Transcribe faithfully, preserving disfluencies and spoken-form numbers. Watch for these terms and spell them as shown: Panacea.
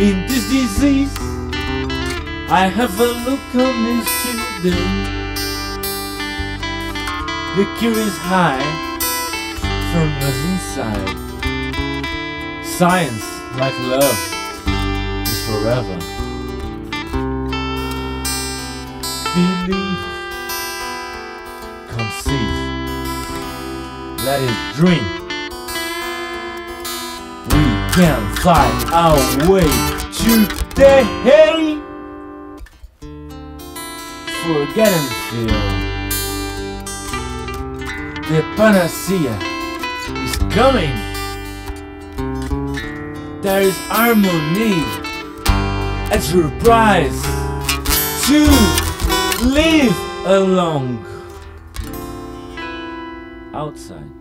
in this disease. I have a look on this children. The cure is high from us inside. Science, like love, is forever. Believe, conceive, let it dream. We can find our way to the hell. Forget and feel. The panacea is coming. There is harmony at your price to live along outside.